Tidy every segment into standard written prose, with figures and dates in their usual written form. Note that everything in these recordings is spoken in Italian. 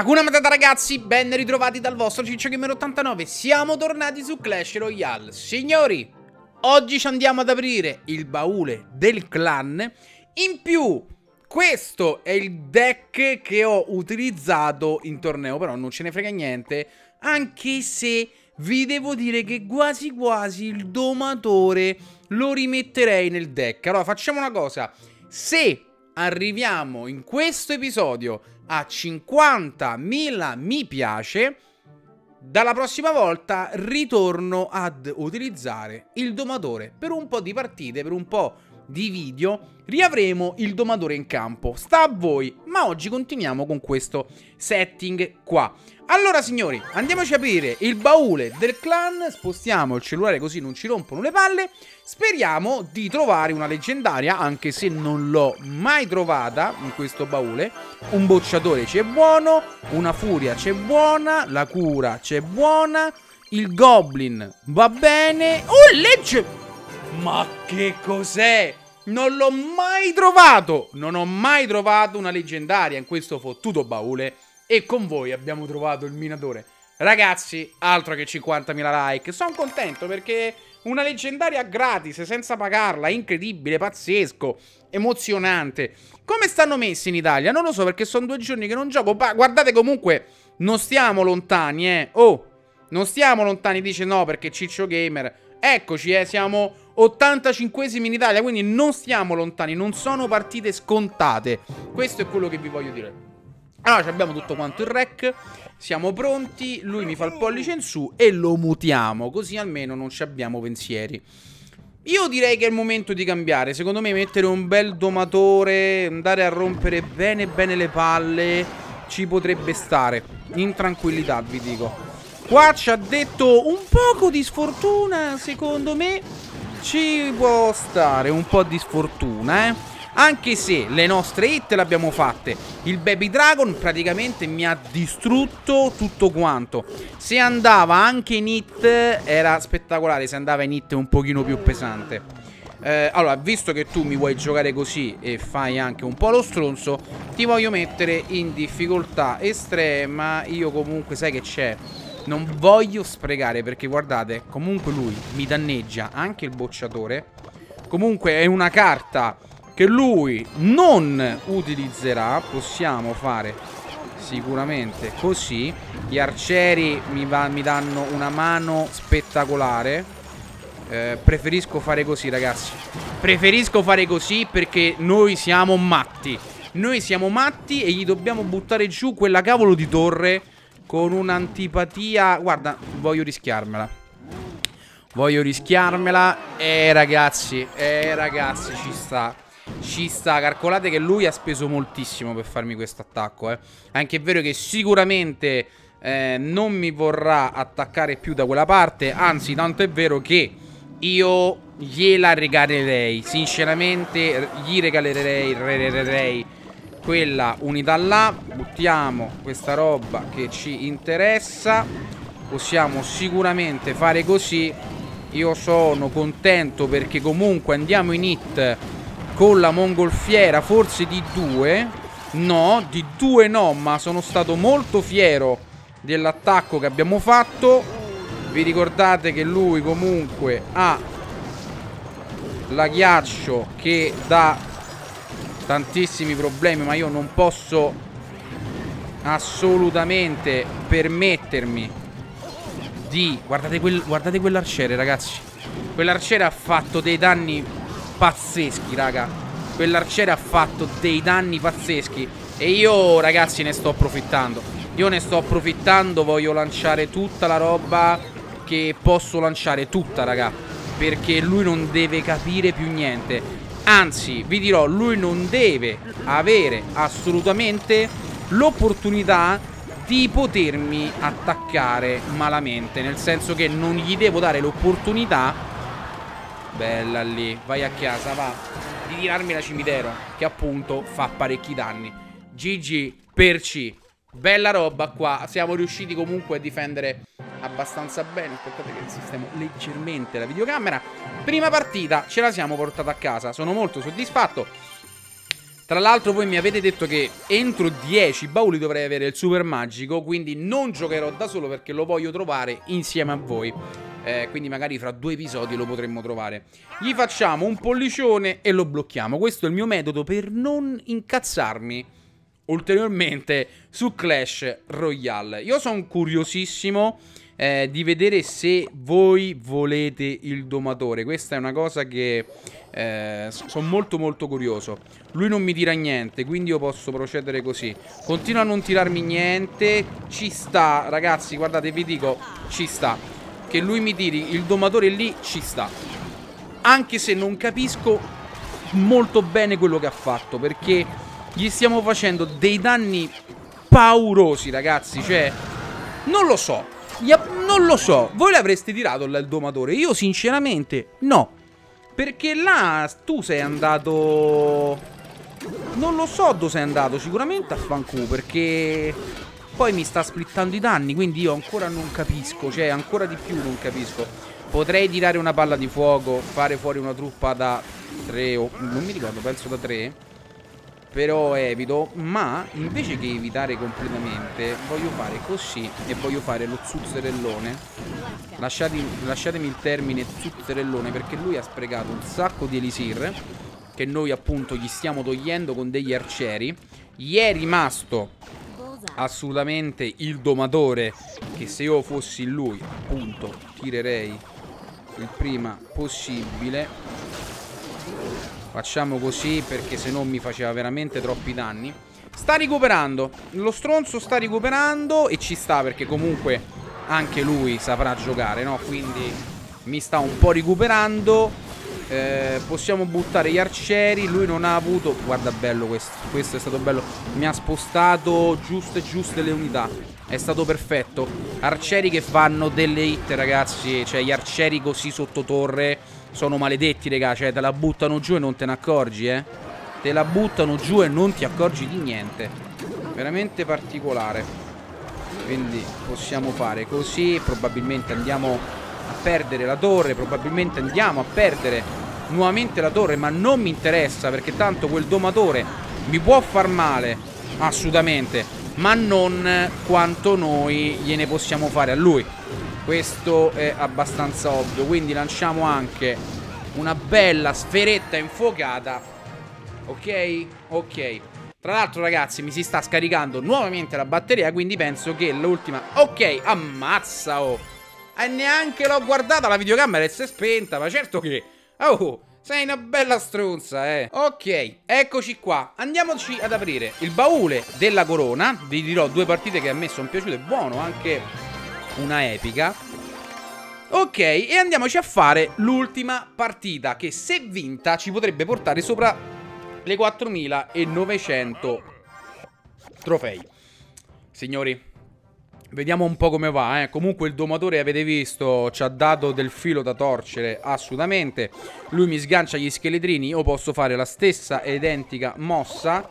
Hakuna Matata ragazzi, ben ritrovati dal vostro CiccioGamer89. Siamo tornati su Clash Royale. Signori, oggi ci andiamo ad aprire il baule del clan. In più, questo è il deck che ho utilizzato in torneo, però non ce ne frega niente. Anche se vi devo dire che quasi quasi il domatore lo rimetterei nel deck. Allora facciamo una cosa. Se arriviamo in questo episodio a 50.000 mi piace, dalla prossima volta ritorno ad utilizzare il domatore. Per un po' di partite, per un po' di video, riavremo il domatore in campo. Sta a voi, ma oggi continuiamo con questo setting qua. Allora signori, andiamoci a aprire il baule del clan. Spostiamo il cellulare così non ci rompono le palle. Speriamo di trovare una leggendaria, anche se non l'ho mai trovata in questo baule. Un bocciatore c'è buono, una furia c'è buona, la cura c'è buona, il goblin va bene. Oh, legge! Ma che cos'è? Non l'ho mai trovato! Non ho mai trovato una leggendaria in questo fottuto baule. E con voi abbiamo trovato il minatore. Ragazzi, altro che 50.000 like. Sono contento perché una leggendaria gratis, senza pagarla. Incredibile, pazzesco, emozionante. Come stanno messi in Italia? Non lo so perché sono 2 giorni che non gioco. Guardate comunque, non stiamo lontani, Oh, non stiamo lontani, dice no perché Ciccio Gamer. Eccoci, siamo 85esimi in Italia, quindi non stiamo lontani. Non sono partite scontate. Questo è quello che vi voglio dire. Allora, abbiamo tutto quanto il rec. Siamo pronti. Lui mi fa il pollice in su e lo mutiamo, così almeno non ci abbiamo pensieri. Io direi che è il momento di cambiare. Secondo me mettere un bel domatore, andare a rompere bene bene le palle, ci potrebbe stare. In tranquillità, vi dico. Qua ci ha detto un poco di sfortuna. Secondo me ci può stare un po' di sfortuna, anche se le nostre hit le abbiamo fatte. Il Baby Dragon praticamente mi ha distrutto tutto quanto. Se andava anche in hit era spettacolare, se andava in hit un pochino più pesante. Allora, visto che tu mi vuoi giocare così e fai anche un po' lo stronzo, ti voglio mettere in difficoltà estrema. Io comunque, sai che c'è, non voglio sprecare perché guardate, comunque lui mi danneggia anche il bocciatore. Comunque è una carta che lui non utilizzerà. Possiamo fare sicuramente così. Gli arcieri mi danno una mano spettacolare. Preferisco fare così ragazzi. Preferisco fare così perché noi siamo matti. Noi siamo matti e gli dobbiamo buttare giù quella cavolo di torre con un'antipatia. Guarda, voglio rischiarmela. Voglio rischiarmela. Ragazzi, ragazzi, ci sta. Ci sta, calcolate che lui ha speso moltissimo per farmi questo attacco, Anche è vero che sicuramente non mi vorrà attaccare più da quella parte. Anzi, tanto è vero che io gliela regalerei. Sinceramente gli regalerei quella unità là. Buttiamo questa roba che ci interessa. Possiamo sicuramente fare così. Io sono contento perché comunque andiamo in hit con la mongolfiera, forse di 2. No, di 2 no, ma sono stato molto fiero dell'attacco che abbiamo fatto. Vi ricordate che lui comunque ha la ghiaccio che dà tantissimi problemi, ma io non posso assolutamente permettermi di... Guardate, guardate quell'arciere ragazzi. Quell'arciere ha fatto dei danni pazzeschi, raga. Quell'arciere ha fatto dei danni pazzeschi e io, ragazzi, ne sto approfittando. Io ne sto approfittando, voglio lanciare tutta la roba che posso lanciare, tutta, raga, perché lui non deve capire più niente. Anzi, vi dirò, lui non deve avere assolutamente l'opportunità di potermi attaccare malamente, nel senso che non gli devo dare l'opportunità. Bella lì, vai a casa, va, di tirarmi da cimitero, che appunto fa parecchi danni. GG per C. Bella roba qua. Siamo riusciti comunque a difendere abbastanza bene. Aspettate che sistemo leggermente la videocamera. Prima partita ce la siamo portata a casa. Sono molto soddisfatto. Tra l'altro voi mi avete detto che entro 10 bauli dovrei avere il super magico, quindi non giocherò da solo perché lo voglio trovare insieme a voi. Quindi magari fra 2 episodi lo potremmo trovare. Gli facciamo un pollicione e lo blocchiamo. Questo è il mio metodo per non incazzarmi ulteriormente su Clash Royale. Io sono curiosissimo di vedere se voi volete il domatore. Questa è una cosa che sono molto curioso. Lui non mi tira niente, quindi io posso procedere così. Continua a non tirarmi niente. Ci sta, ragazzi, guardate, vi dico, ci sta. Che lui mi tiri il domatore lì, ci sta. Anche se non capisco molto bene quello che ha fatto, perché gli stiamo facendo dei danni paurosi, ragazzi. Cioè, non lo so, non lo so. Voi l'avreste tirato il domatore? Io sinceramente no. Perché là tu sei andato, non lo so dove sei andato, sicuramente a fanculo, perché poi mi sta splittando i danni, quindi io ancora non capisco, cioè ancora di più non capisco. Potrei tirare una palla di fuoco, fare fuori una truppa da 3 o... non mi ricordo, penso da 3. Però evito, ma invece che evitare completamente voglio fare così e voglio fare lo zuzzerellone. Lasciatemi il termine zuzzerellone, perché lui ha sprecato un sacco di elisir che noi appunto gli stiamo togliendo con degli arcieri. Gli è rimasto assolutamente il domatore, che se io fossi lui appunto tirerei il prima possibile. Facciamo così perché se no mi faceva veramente troppi danni. Sta recuperando, lo stronzo sta recuperando e ci sta, perché comunque anche lui saprà giocare, no? Quindi mi sta un po' recuperando. Possiamo buttare gli arcieri. Lui non ha avuto... guarda, bello questo. Questo è stato bello. Mi ha spostato giuste le unità. È stato perfetto. Arcieri che fanno delle hit, ragazzi. Cioè gli arcieri così sotto torre sono maledetti, raga. Cioè te la buttano giù e non te ne accorgi, eh. Te la buttano giù e non ti accorgi di niente. Veramente particolare. Quindi possiamo fare così. Probabilmente andiamo a perdere la torre, probabilmente andiamo a perdere nuovamente la torre, ma non mi interessa perché tanto quel domatore mi può far male assolutamente, ma non quanto noi gliene possiamo fare a lui. Questo è abbastanza ovvio, quindi lanciamo anche una bella sferetta infuocata. Ok, ok. Tra l'altro, ragazzi, mi si sta scaricando nuovamente la batteria, quindi penso che l'ultima... ok, ammazza, oh. E neanche l'ho guardata la videocamera e si è spenta. Ma certo che... oh, sei una bella stronza, eh. Ok, eccoci qua. Andiamoci ad aprire il baule della corona. Vi dirò 2 partite che a me sono piaciute. Buono, anche una epica. Ok, e andiamoci a fare l'ultima partita, che se vinta ci potrebbe portare sopra le 4900 trofei. Signori, vediamo un po' come va, eh. Comunque il domatore, avete visto, ci ha dato del filo da torcere assolutamente. Lui mi sgancia gli scheletrini, io posso fare la stessa identica mossa.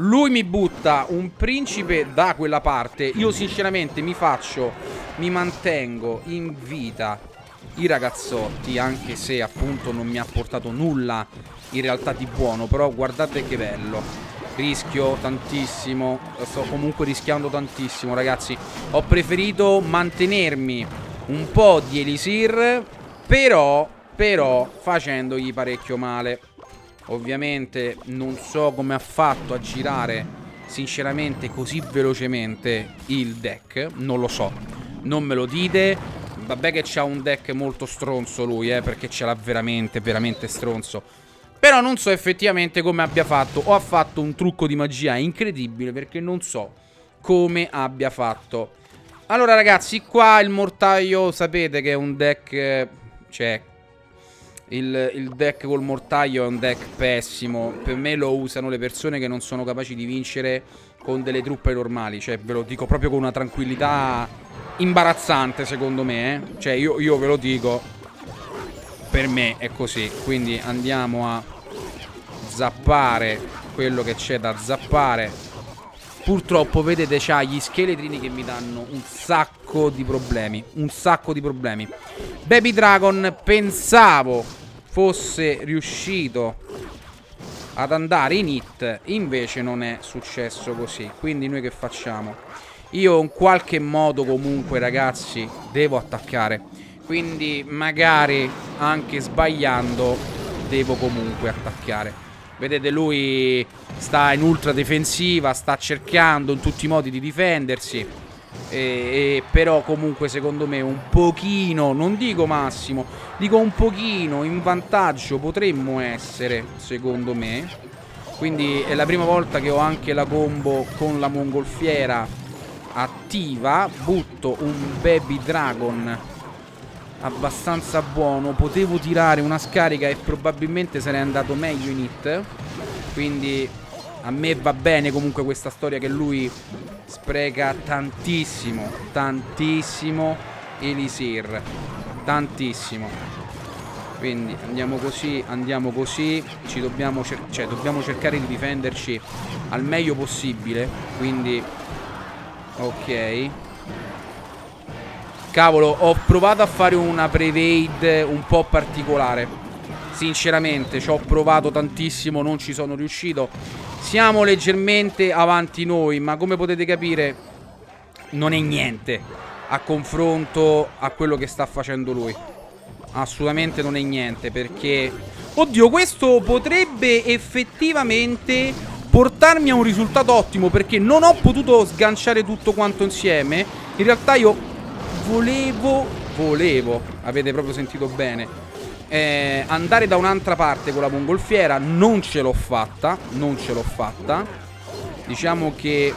Lui mi butta un principe da quella parte. Io sinceramente mi mantengo in vita i ragazzotti, anche se appunto non mi ha portato nulla in realtà di buono. Però guardate che bello. Rischio tantissimo, sto comunque rischiando tantissimo, ragazzi. Ho preferito mantenermi un po' di elisir, però facendogli parecchio male. Ovviamente non so come ha fatto a girare sinceramente così velocemente il deck, non lo so, non me lo dite. Vabbè che c'ha un deck molto stronzo lui, perché ce l'ha veramente stronzo. Però non so effettivamente come abbia fatto, o ha fatto un trucco di magia incredibile, perché non so come abbia fatto. Allora, ragazzi, qua il mortaio, sapete che è un deck, cioè il deck col mortaio è un deck pessimo. Per me lo usano le persone che non sono capaci di vincere con delle truppe normali. Cioè ve lo dico proprio con una tranquillità imbarazzante, secondo me, eh. Cioè io ve lo dico, per me è così. Quindi andiamo a zappare quello che c'è da zappare. Purtroppo vedete c'ha gli scheletrini che mi danno un sacco di problemi. Un sacco di problemi. Baby Dragon pensavo fosse riuscito ad andare in hit. Invece non è successo così. Quindi noi che facciamo? Io in qualche modo comunque, ragazzi, devo attaccare. Quindi magari anche sbagliando devo comunque attaccare. Vedete, lui sta in ultra difensiva, sta cercando in tutti i modi di difendersi. Però comunque secondo me un pochino, non dico massimo, dico un pochino in vantaggio potremmo essere, secondo me. Quindi è la prima volta che ho anche la combo con la mongolfiera attiva. Butto un baby dragon abbastanza buono. Potevo tirare una scarica e probabilmente sarei andato meglio in hit. Quindi a me va bene comunque questa storia che lui spreca tantissimo, tantissimo elisir, tantissimo. Quindi andiamo così, andiamo così. Ci dobbiamo, dobbiamo cercare di difenderci al meglio possibile. Quindi ok. Cavolo, ho provato a fare una prevade un po' particolare. Sinceramente ci ho provato tantissimo, non ci sono riuscito. Siamo leggermente avanti noi, ma come potete capire non è niente a confronto a quello che sta facendo lui. Assolutamente non è niente, perché oddio, questo potrebbe effettivamente portarmi a un risultato ottimo, perché non ho potuto sganciare tutto quanto insieme. In realtà io volevo, avete proprio sentito bene, andare da un'altra parte con la mongolfiera. Non ce l'ho fatta, non ce l'ho fatta. Diciamo che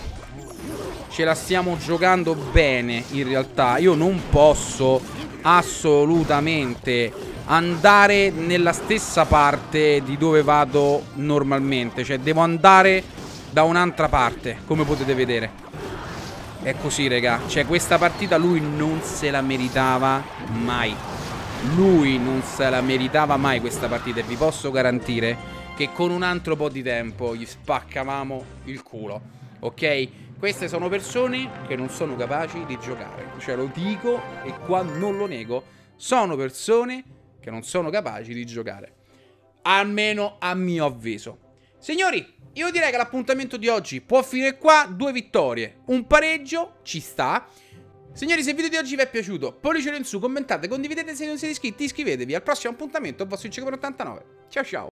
ce la stiamo giocando bene in realtà. Io non posso assolutamente andare nella stessa parte di dove vado normalmente, cioè devo andare da un'altra parte, come potete vedere. È così, raga, cioè questa partita lui non se la meritava mai. Lui non se la meritava mai questa partita, e vi posso garantire che con un altro po' di tempo gli spaccavamo il culo. Ok? Queste sono persone che non sono capaci di giocare. Cioè lo dico e qua non lo nego. Sono persone che non sono capaci di giocare. Almeno a mio avviso. Signori, io direi che l'appuntamento di oggi può finire qua. 2 vittorie, un pareggio, ci sta. Signori, se il video di oggi vi è piaciuto, pollicione in su, commentate, condividete se non siete iscritti, iscrivetevi. Al prossimo appuntamento, vostro CiccioGamer89. Ciao ciao!